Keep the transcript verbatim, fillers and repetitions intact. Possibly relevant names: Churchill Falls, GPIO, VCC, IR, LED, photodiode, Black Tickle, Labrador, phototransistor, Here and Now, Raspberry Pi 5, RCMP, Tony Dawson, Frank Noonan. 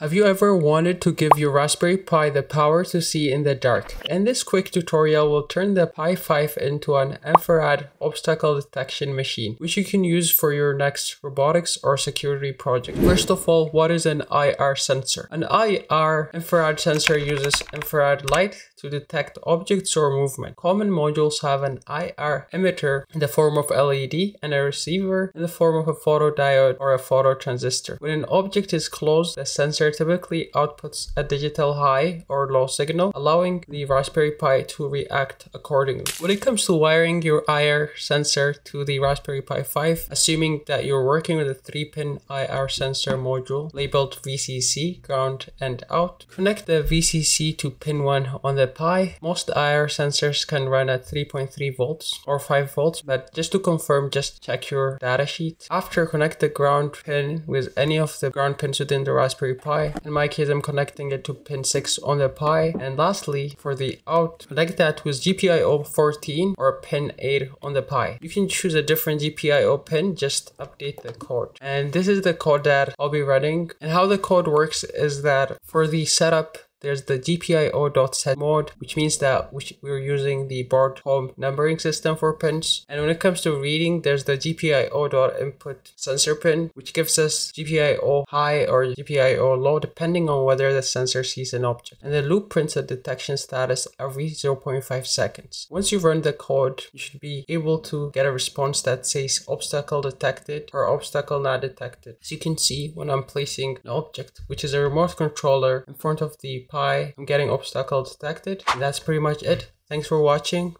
Have you ever wanted to give your Raspberry Pi the power to see in the dark? And this quick tutorial will turn the Pi five into an infrared obstacle detection machine, which you can use for your next robotics or security project. First of all, what is an I R sensor? An I R infrared sensor uses infrared light to detect objects or movement. Common modules have an I R emitter in the form of L E D and a receiver in the form of a photodiode or a phototransistor. When an object is close, the sensor typically outputs a digital high or low signal, allowing the Raspberry Pi to react accordingly. When it comes to wiring your I R sensor to the Raspberry Pi five, assuming that you're working with a three pin I R sensor module labeled V C C, ground and out, connect the V C C to pin one on the Pi. Most I R sensors can run at three point three volts or five volts, but just to confirm, just check your datasheet. After, connect the ground pin with any of the ground pins within the Raspberry Pi. In my case, I'm connecting it to pin six on the Pi. And lastly, for the out, connect that with G P I O fourteen or pin eight on the Pi. You can choose a different G P I O pin, just update the code. And this is the code that I'll be running. And how the code works is that for the setup, there's the G P I O dot set mode, which means that we're using the board home numbering system for pins. And when it comes to reading, there's the G P I O dot input sensor pin, which gives us G P I O high or G P I O low, depending on whether the sensor sees an object. And the loop prints a detection status every zero point five seconds. Once you run the code, you should be able to get a response that says obstacle detected or obstacle not detected. As you can see, when I'm placing an object, which is a remote controller, in front of the Pi, I'm getting obstacle detected, and that's pretty much it. Thanks for watching.